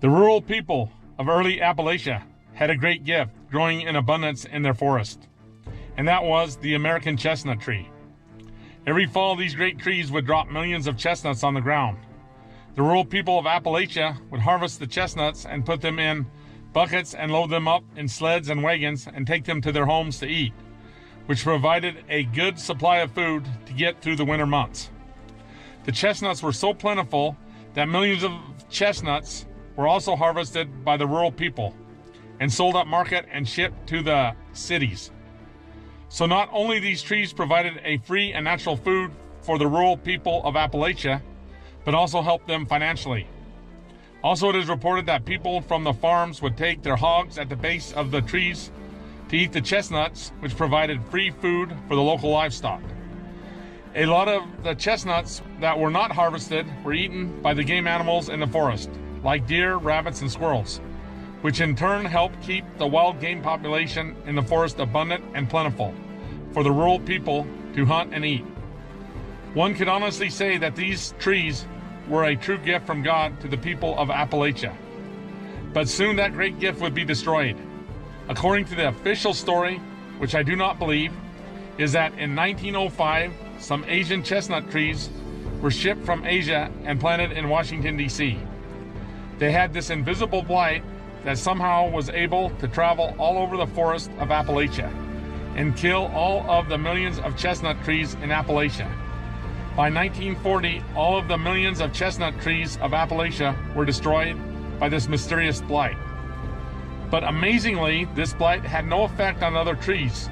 The rural people of early Appalachia had a great gift growing in abundance in their forest, and that was the American chestnut tree. Every fall, these great trees would drop millions of chestnuts on the ground. The rural people of Appalachia would harvest the chestnuts and put them in buckets and load them up in sleds and wagons and take them to their homes to eat, which provided a good supply of food to get through the winter months. The chestnuts were so plentiful that millions of chestnuts were also harvested by the rural people and sold at market and shipped to the cities. So not only these trees provided a free and natural food for the rural people of Appalachia, but also helped them financially. Also, it is reported that people from the farms would take their hogs at the base of the trees to eat the chestnuts, which provided free food for the local livestock. A lot of the chestnuts that were not harvested were eaten by the game animals in the forest, like deer, rabbits, and squirrels, which in turn helped keep the wild game population in the forest abundant and plentiful for the rural people to hunt and eat. One could honestly say that these trees were a true gift from God to the people of Appalachia. But soon that great gift would be destroyed. According to the official story, which I do not believe, is that in 1905, some Asian chestnut trees were shipped from Asia and planted in Washington, D.C. They had this invisible blight that somehow was able to travel all over the forest of Appalachia and kill all of the millions of chestnut trees in Appalachia. By 1940, all of the millions of chestnut trees of Appalachia were destroyed by this mysterious blight. But amazingly, this blight had no effect on other trees,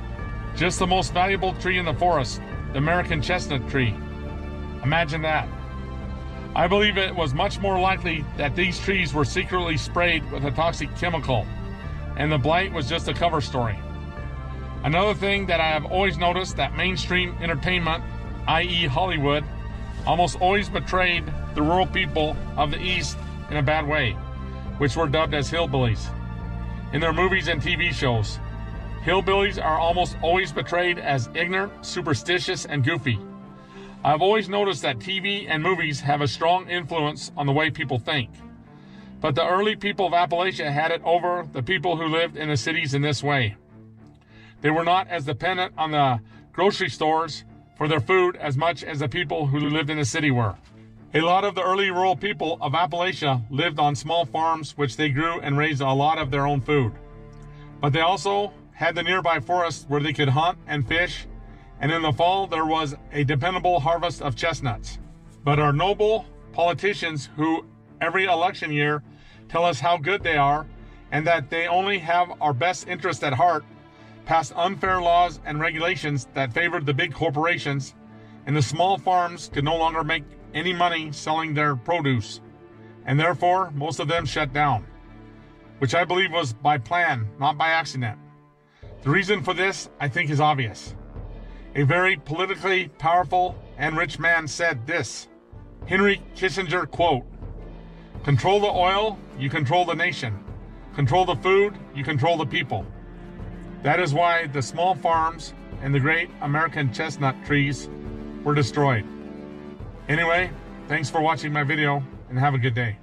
just the most valuable tree in the forest, the American chestnut tree. Imagine that. I believe it was much more likely that these trees were secretly sprayed with a toxic chemical, and the blight was just a cover story. Another thing that I have always noticed, that mainstream entertainment, i.e. Hollywood, almost always betrayed the rural people of the East in a bad way, which were dubbed as hillbillies. In their movies and TV shows, hillbillies are almost always portrayed as ignorant, superstitious, and goofy. I've always noticed that TV and movies have a strong influence on the way people think. But the early people of Appalachia had it over the people who lived in the cities in this way. They were not as dependent on the grocery stores for their food as much as the people who lived in the city were. A lot of the early rural people of Appalachia lived on small farms, which they grew and raised a lot of their own food. But they also had the nearby forest where they could hunt and fish, and in the fall there was a dependable harvest of chestnuts. But our noble politicians, who every election year tell us how good they are and that they only have our best interest at heart, passed unfair laws and regulations that favored the big corporations, and the small farms could no longer make any money selling their produce, and therefore most of them shut down, which I believe was by plan, not by accident. The reason for this, I think, is obvious. A very politically powerful and rich man said this. Henry Kissinger, quote, "Control the oil, you control the nation. Control the food, you control the people." That is why the small farms and the great American chestnut trees were destroyed. Anyway, thanks for watching my video and have a good day.